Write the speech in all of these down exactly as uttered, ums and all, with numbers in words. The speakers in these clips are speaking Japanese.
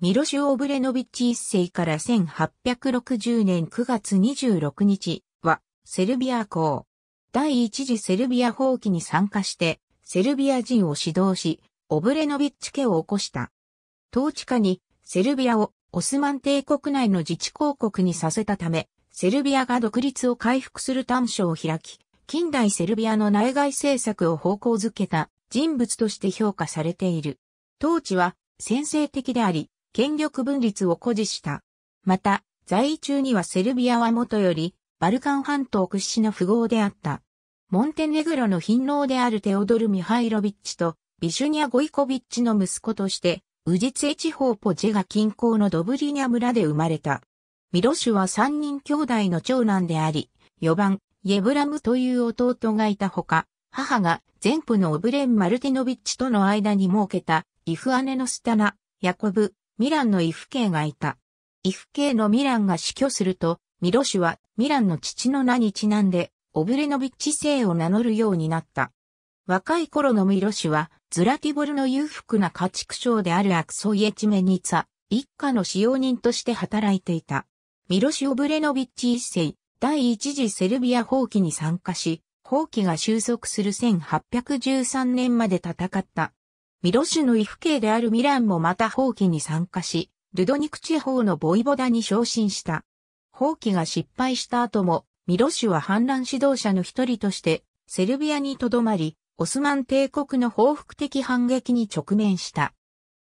ミロシュ・オブレノビッチいっせいからせんはっぴゃくろくじゅうねんくがつにじゅうろくにちはセルビア公。第一次セルビア蜂起に参加してセルビア人を指導し、オブレノビッチ家を起こした。統治下にセルビアをオスマン帝国内の自治公国にさせたため、セルビアが独立を回復する端緒を開き、近代セルビアの内外政策を方向づけた人物として評価されている。統治は専制的であり、権力分立を誇示した。また、在位中にはセルビアはもとより、バルカン半島屈指の富豪であった。モンテネグロの貧農であるテオドル・ミハイロビッチと、ビシュニャ・ゴイコビッチの息子として、ウジツェ地方ポジェガ近郊のドブリニャ村で生まれた。ミロシュは三人兄弟の長男であり、よばん、イェブラムという弟がいたほか、母が前夫のオブレン・マルティノビッチとの間に設けた、イフ姉のスタナ、ヤコブ、ミランのイフ兄がいた。イフ兄のミランが死去すると、ミロシュはミランの父の名にちなんで、オブレノビッチ姓を名乗るようになった。若い頃のミロシュは、ズラティボルの裕福な家畜商であるアクソイエチメニツァ、一家の使用人として働いていた。ミロシュ・オブレノビッチいっせい、第一次セルビア蜂起に参加し、蜂起が収束するせんはっぴゃくじゅうさんねんまで戦った。ミロシュの異父兄であるミランもまた蜂起に参加し、ルドニク地方のボイボダに昇進した。蜂起が失敗した後も、ミロシュは反乱指導者の一人として、セルビアに留まり、オスマン帝国の報復的反撃に直面した。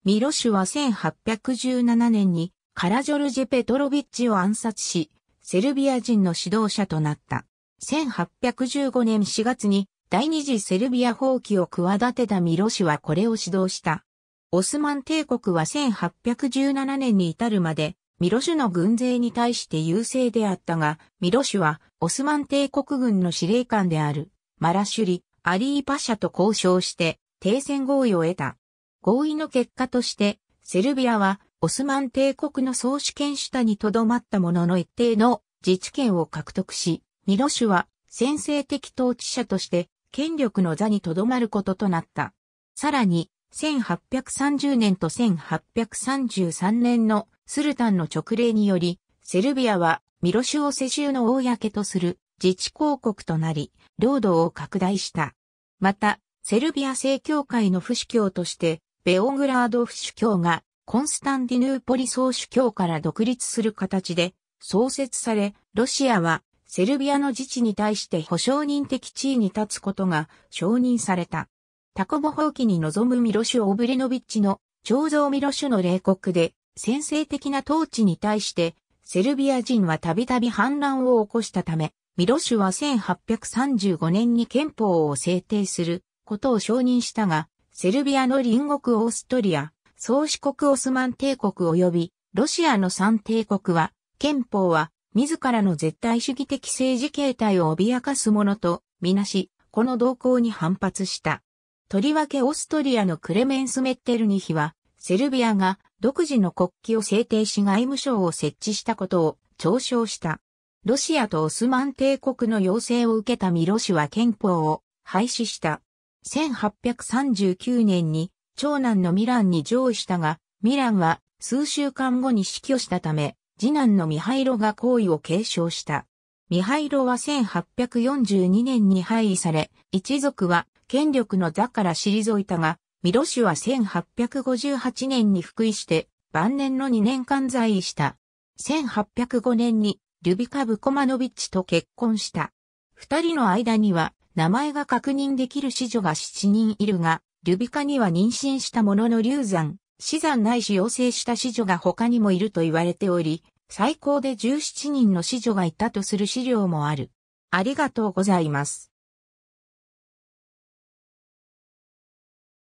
ミロシュはせんはっぴゃくじゅうななねんに、カラジョルジェ・ペトロビッチを暗殺し、セルビア人の指導者となった。せんはっぴゃくじゅうごねんしがつに、第二次セルビア蜂起を企てたミロシュはこれを指導した。オスマン帝国はせんはっぴゃくじゅうななねんに至るまでミロシュの軍勢に対して優勢であったが、ミロシュはオスマン帝国軍の司令官であるマラシュリ・アリーパシャと交渉して停戦合意を得た。合意の結果としてセルビアはオスマン帝国の総主権下に留まったものの一定の自治権を獲得し、ミロシュは専制的統治者として権力の座に留まることとなった。さらに、せんはっぴゃくさんじゅうねんとせんはっぴゃくさんじゅうさんねんのスルタンの勅令により、セルビアはミロシュを世襲の公とする自治公国となり、領土を拡大した。また、セルビア正教会の府主教として、ベオグラード府主教がコンスタンティヌーポリ総主教から独立する形で創設され、ロシアは、セルビアの自治に対して保証人的地位に立つことが承認された。タコボ蜂起に臨むミロシュ・オブレノビッチの彫像ミロシュの冷酷で専制的な統治に対してセルビア人はたびたび反乱を起こしたため、ミロシュはせんはっぴゃくさんじゅうごねんに憲法を制定することを承認したが、セルビアの隣国オーストリア、宗主国オスマン帝国及びロシアの三帝国は、憲法は自らの絶対主義的政治形態を脅かすものとみなし、この動向に反発した。とりわけオーストリアのクレメンス・メッテルニヒは、セルビアが独自の国旗を制定し外務省を設置したことを嘲笑した。ロシアとオスマン帝国の要請を受けたミロシュは憲法を廃止した。せんはっぴゃくさんじゅうきゅうねんに長男のミランに譲位したが、ミランは数週間後に死去したため、次男のミハイロが皇位を継承した。ミハイロはせんはっぴゃくよんじゅうにねんに廃位され、一族は権力の座から退いたが、ミロシュはせんはっぴゃくごじゅうはちねんに復位して、晩年のにねんかん在位した。せんはっぴゃくごねんにルビカ・ブコマノビッチと結婚した。二人の間には名前が確認できる子女がしちにんいるが、ルビカには妊娠したものの流産。死産ないし陽性した子女が他にもいると言われており、最高でじゅうななにんの子女がいたとする資料もある。ありがとうございます。